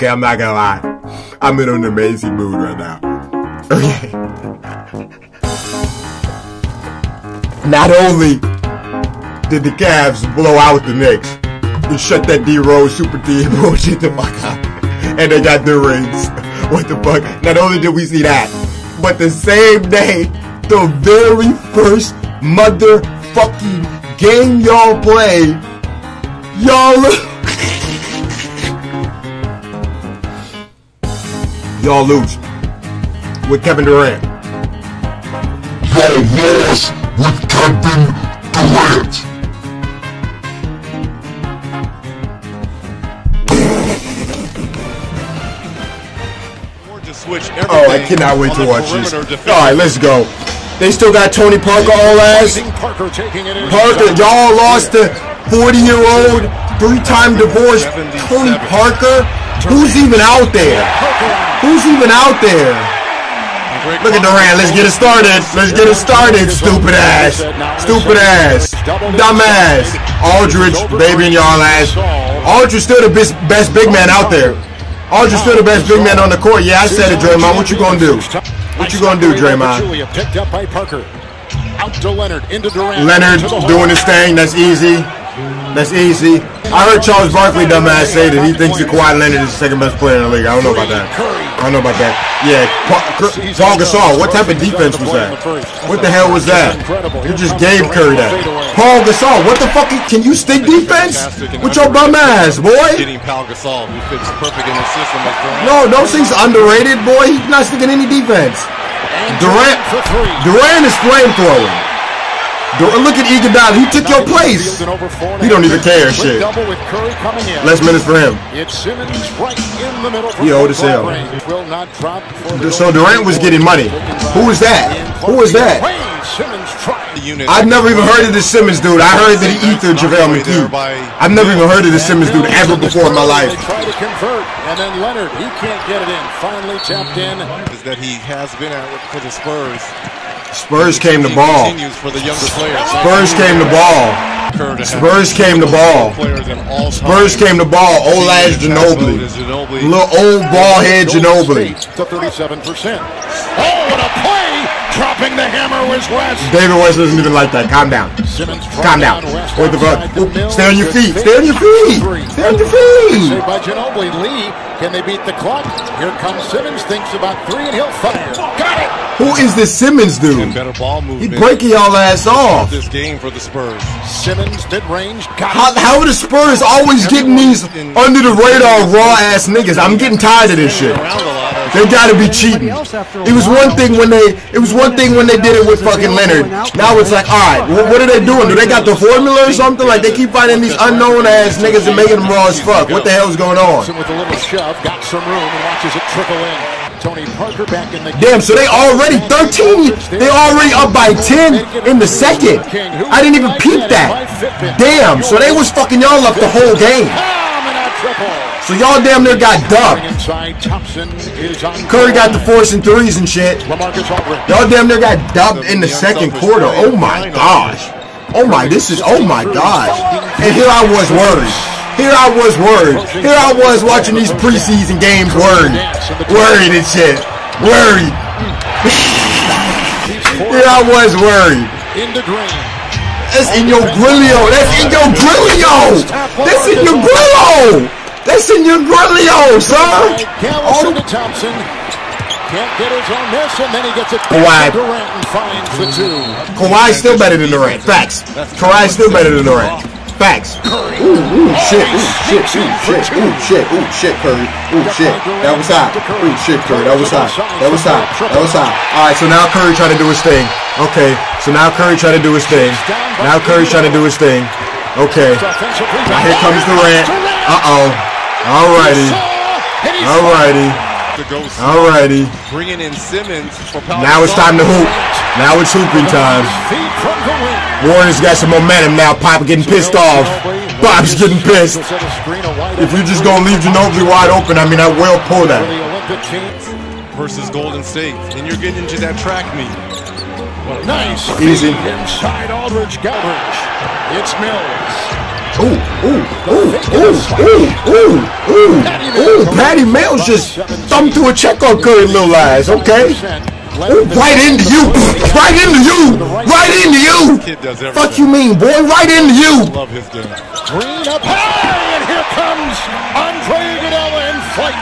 Okay, I'm not gonna lie. I'm in an amazing mood right now. Okay. Not only did the Cavs blow out the Knicks, they shut that D-Rose Super D bullshit the fuck up. And they got their rings. What the fuck? Not only did we see that, but the same day, the very first motherfucking game y'all played, y'all lose with Kevin Durant. Y'all lose with Kevin Durant. Oh, I cannot wait to watch this. Alright, let's go. They still got Tony Parker all ass. Parker, y'all lost to 40-year-old, three-time divorced Tony Parker. Who's even out there? Who's even out there? Look at Durant. Let's get it started. Let's get it started, stupid ass. Stupid ass. Dumb ass. Aldridge, baby in your ass. Aldridge still the best big man out there. Aldridge still the best big man on the court. Yeah, I said it, Draymond. What you gonna do? What you gonna do, Draymond? Picked up by Parker. Out to Leonard. Into Durant. Leonard doing his thing. That's easy. That's easy. I heard Charles Barkley, dumbass, say that he thinks that Kawhi Leonard is the second best player in the league. I don't know about that. I don't know about that. Yeah, Paul Gasol, what type of defense was that? What the hell was that? You just gave Curry that. Paul Gasol, what the fuck? Can you stick defense with your bum ass, boy? No, those things underrated, boy. He's not sticking any defense. Durant is flamethrowing. Look at Iguodala. He took your place. He don't even care, shit. Less minutes for him. He old as hell. So Durant was getting money. Who is that? Who is that? I've never even heard of this Simmons dude. I heard that he ethered JaVale McGee. I've never even heard of this Simmons dude ever before in my life. And then Leonard, he can't get it in. Finally tapped in. Is that he has been at for the Spurs. Spurs came to ball. Spurs came to ball. Spurs came to ball. Spurs came to ball. Old ass Ginobili. Little old ball head Ginobili. To 37%. Oh, what a play! Dropping the hammer was West. David West doesn't even like that. Calm down. Calm down. What the fuck? Stay on your feet. Stay on your feet. Stay on your feet. Saved by Ginobili. Lee, can they beat the clock? Here comes Simmons. Thinks about three and he'll fire. Got it. Who is this Simmons dude? He breaking y'all ass off. This game for the Spurs. Simmons did range. How are the Spurs always getting these under the radar raw ass niggas? I'm getting tired of this shit. They gotta be cheating. It was one thing when they did it with fucking Leonard. Now it's like, alright, what are they doing? Do they got the formula or something? Like they keep finding these unknown ass niggas and making them raw as fuck. What the hell is going on? With a little shove, got some room and watches it trickle in. Tony Parker back in the game. Damn, so they already 13. They already up by 10 in the second. I didn't even peep that. Damn, so they was fucking y'all up the whole game. So y'all damn near got dubbed. Curry got the force and threes and shit. Y'all damn near got dubbed in the second quarter. Oh my gosh. Oh my, this is, oh my gosh. And here I was worried. Here I was worried. Here I was watching these preseason games worried. Worried and shit. Worried. Here I was worried. That's in your Grillio. That's in your Grillio. That's in your Grillo. That's in your Grillio, son. Can't get his own miss, and then he gets it. Kawhi. Durant and finds the two. Kawhi's still better than Durant. Facts. Kawhi's still better than Durant. Facts. Ooh, shit, ooh, shit, ooh, shit, ooh, shit, ooh, shit, Curry, ooh, shit. That was hot. Ooh, shit, Curry, that was hot. That was hot. That was hot. All right, so now Curry trying to do his thing. Okay, so now Curry trying to do his thing. Now Curry's trying to do his thing. Okay. Now here comes Durant. Uh-oh. Alrighty. Alrighty. Alrighty. Bringing in Simmons. Now it's time to hoop. Now it's hooping time. Warriors got some momentum now. Pop getting pissed off. Bob's getting pissed. If you're just gonna leave Ginobili wide open, I mean, I will pull that. Versus Golden State, and you're getting into that track meet. Nice, easy. Inside Aldridge, Galbraith. It's Mills. Patty Mills just thumbed through a check on Curry Mill eyes, okay? Ooh, right into you! Right into you! Right into you! Fuck you mean, boy? Right into you! Green up high, and here comes Andre Iguodala in flight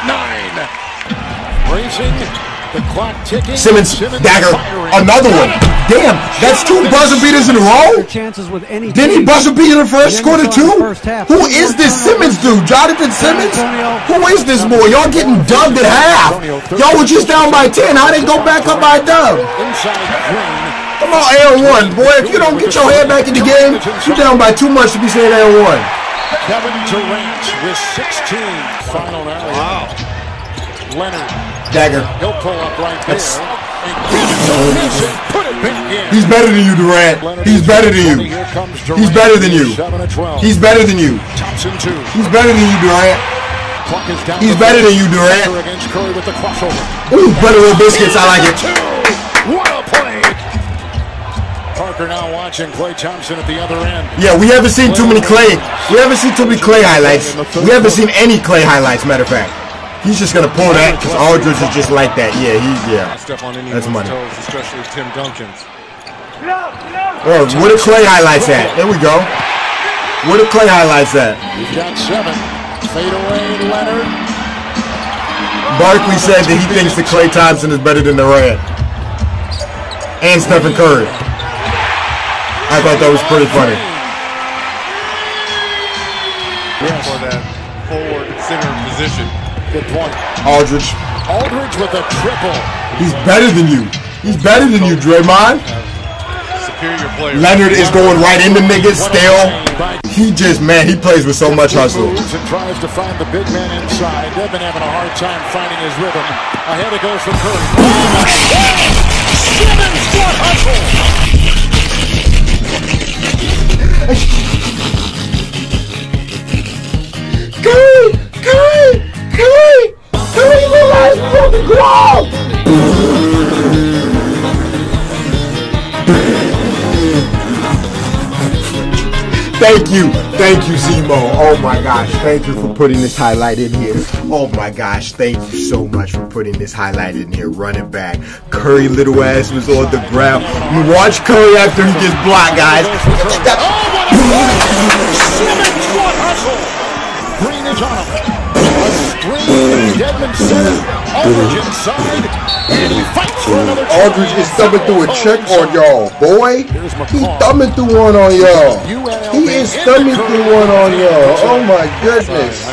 9. Racing. The clock ticking. Simmons dagger, another one. Damn, that's two buzzer beaters in a row. Didn't he buzzer beat in the first, scored a 2? Who is this Simmons dude? Jonathan Simmons? Who is this boy? Y'all getting dubbed at half. Y'all were just down by 10. How'd they go back up by a dub? Come on, L1, boy. If you don't get your head back in the game, you're down by too much to be saying L1. Kevin Durant with 16. Final hour. Wow. Leonard. Dagger. He'll pull up right there. He's better than you, Durant. He's better than you. He's better than you. He's better than you. He's better than you, Durant. He's better than you, Durant. Ooh, butter with biscuits. I like it. What a play. Parker now watching Klay Thompson at the other end. Yeah, we haven't seen too many Klay. We haven't seen too many Klay highlights. We haven't seen any Klay highlights, matter of fact. He's just going to pull that because Aldridge is just like that. Yeah, that's money. Especially Tim Duncan's. Oh, where the Klay highlights at? There we go. Where the Klay highlights at? He's got 7. Fade away, Leonard. Barkley said that he thinks that Klay Thompson is better than Durant and Stephen Curry. I thought that was pretty funny. Yes. For that forward center position. Good point. Aldridge. Aldridge with a triple. He's better than you. He's better than you, Draymond. Superior player. Leonard is going right into niggas still. He just, man, he plays with so much hustle. And tries to find the big man inside. They've been having a hard time finding his rhythm. Ahead it goes for Curry. Simmons got hustle. Curry realized he's on the ground! Thank you, Zemo. Oh my gosh, thank you for putting this highlight in here. Oh my gosh, thank you so much for putting this highlight in here. Running back, Curry little ass was on the ground. You watch Curry after he gets blocked, guys. Aldridge is thumbing through a check on y'all, boy. He thumbing through one on y'all. He is thumbing through one on y'all. Oh my goodness.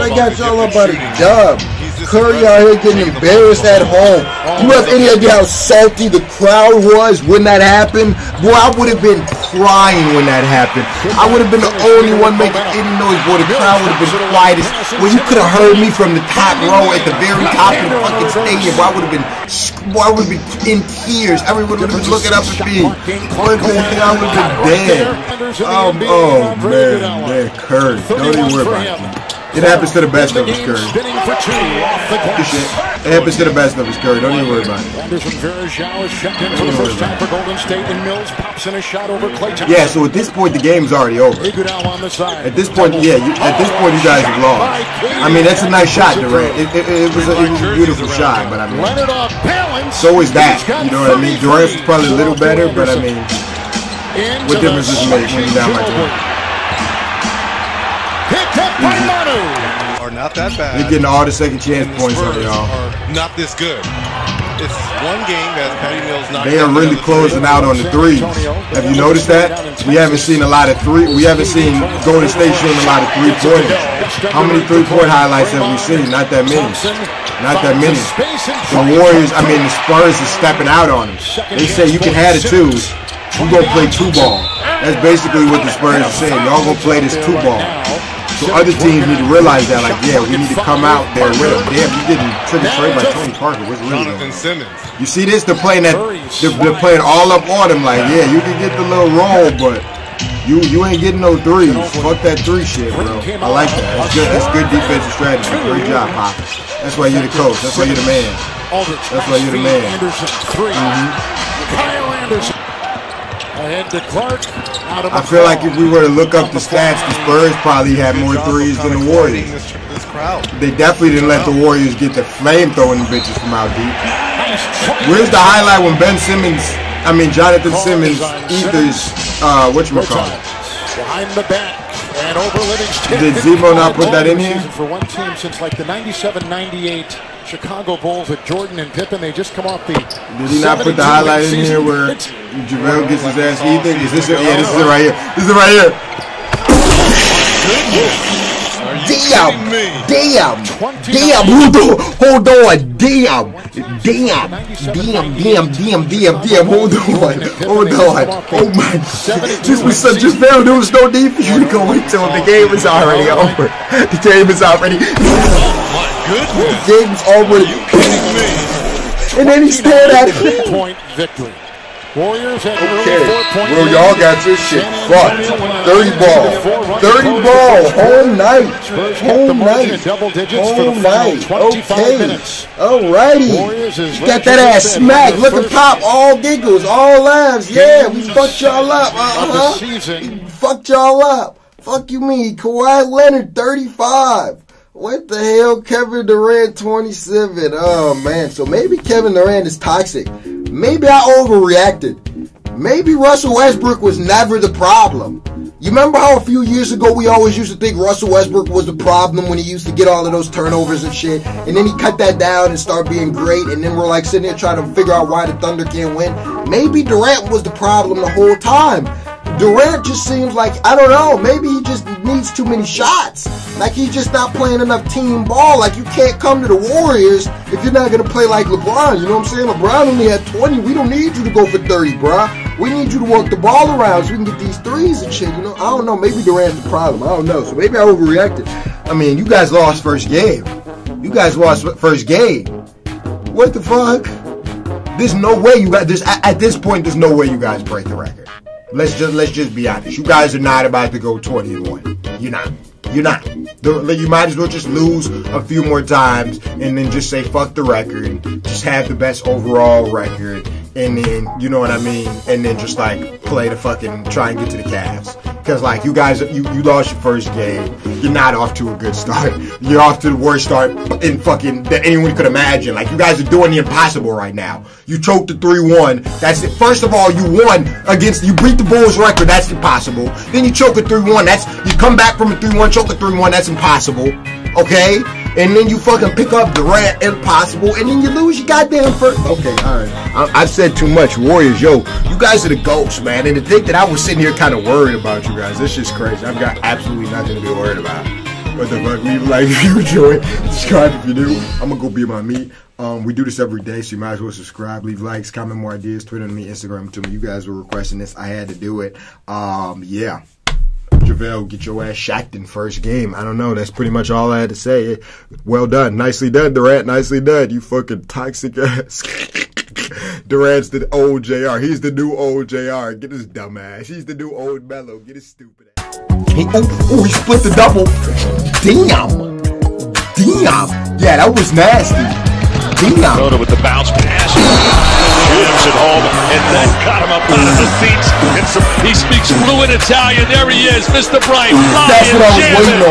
They got y'all up by the dub. Curry out here getting embarrassed at home. You have any idea how salty the crowd was when that happened? Boy, I would have been crying when that happened. I would have been the only one making any noise. Boy, the crowd would have been quiet. Well, you could have heard me from the top row at the very top of the fucking stadium. Boy, I would have been, in tears. Everyone would have been looking up at me. I would have been dead. Oh man, Curry. Don't even worry about it. It happens to the best of us, Curry. It happens to the best of us, Curry. Don't even worry about it. Yeah, so at this point, the game's already over. At this point, you guys have lost. I mean, that's a nice shot, Durant. It was a beautiful shot, but I mean, so is that. You know what I mean? Durant's probably a little better, but I mean, what difference does it make when you're down by 20? Are not that bad. They're getting all the second chance points on y'all. Not this good. It's one game that Patty Mills not. They are really closing out on the threes. Have you noticed that? We haven't seen a lot of three. We haven't seen Golden State shooting a lot of three-pointers. How many three-point highlights have we seen? Not that many. Not that many. The Warriors, I mean, the Spurs is stepping out on them. They say you can have the twos. We're going to play two ball. That's basically what the Spurs are saying. Y'all going to play this two ball. So other teams need to realize that, like, yeah, we need to come out there with them. Damn, you didn't trick and trade by Tony Parker. What's really going on? You see this? They're playing that. They're playing all up on him. Like, yeah, you can get the little roll, but you ain't getting no threes. Fuck that three shit, bro. I like that. That's good. That's good defensive strategy. Great job, Pop. That's why you're the coach. That's why you're the man. That's why you're the man. Kyle Anderson. Ahead to Clark. Out of I feel like if we were to look up the stats, the Spurs probably had more threes than the Warriors. This crowd. They definitely didn't let the Warriors get the flame throwing bitches from out deep. Where's the highlight when Jonathan Simmons Ethers, whatchamacallit? Behind the back. And over Livingston. Did Zemo not put that in here? For one team since like the 97-98 Chicago Bulls with Jordan and Pippen, they just come off the. Did he not put the highlight in here where JaVale gets his ass eaten? Is this it? Yeah, this is it right here. This is it right here. Damn, hold on, oh my, this was such a fail, there was no need for you to go until the game is already over, the game's already, and then he stared at it. Warriors at okay, bro, y'all got your shit fucked. 30 ball. 30 ball. Whole night. Whole night. Whole night. Okay. Alrighty. Got that ass smacked. Look at Pop. All giggles. All laughs. Yeah, we fucked y'all up. We fucked y'all up. Fuck you mean. Kawhi Leonard, 35. What the hell? Kevin Durant, 27. Oh, man. So maybe Kevin Durant is toxic. Maybe I overreacted. Maybe Russell Westbrook was never the problem. You remember how a few years ago we always used to think Russell Westbrook was the problem when he used to get all of those turnovers and shit, and then he cut that down and started being great, and then we're like sitting there trying to figure out why the Thunder can't win. Maybe Durant was the problem the whole time. Durant just seems like, I don't know, maybe he just needs too many shots. Like he's just not playing enough team ball. Like you can't come to the Warriors if you're not going to play like LeBron. You know what I'm saying? LeBron only had 20. We don't need you to go for 30, bruh. We need you to work the ball around so we can get these threes and shit. You know, I don't know. Maybe Durant's the problem. I don't know. So maybe I overreacted. I mean, you guys lost first game. You guys lost first game. What the fuck? There's no way you got this. At this point, there's no way you guys break the record. Let's just be honest. You guys are not about to go 20-1. You're not. You're not. You might as well just lose a few more times and then just say fuck the record. Just have the best overall record, and then you know what I mean. And then just like play the fucking try and get to the Cavs. Cause like you guys, you lost your first game. You're not off to a good start. You're off to the worst start in fucking that anyone could imagine. Like you guys are doing the impossible right now. You choked the 3-1. That's it. First of all, you won against. You beat the Bulls record. That's impossible. Then you choke a 3-1. That's you come back from a 3-1, choke a 3-1. That's impossible. Okay. And then you fucking pick up Durant, impossible, and then you lose your goddamn first. Okay, alright. I've said too much. Warriors, yo, you guys are the GOATs, man. And to think that I was sitting here kind of worried about you guys, this shit's crazy. I've got absolutely nothing to be worried about. What the fuck, leave a like if you enjoy, subscribe if you do. I'm gonna go be my meat. We do this every day, so you might as well subscribe, leave likes, comment more ideas, Twitter to me, Instagram to me. You guys were requesting this, I had to do it. Yeah. JaVale, get your ass shacked in first game. I don't know. That's pretty much all I had to say. Well done. Nicely done, Durant. Nicely done. You fucking toxic ass. Durant's the old JR. He's the new old JR. Get his dumb ass. He's the new old Melo. Get his stupid ass. Hey, oh, he split the double. Damn. Damn. Yeah, that was nasty. Damn. With the bounce pass. Williams at home, and that got him up out of the seats. He speaks fluent Italian. There he is, Mr. Bright. That's what I was waiting on.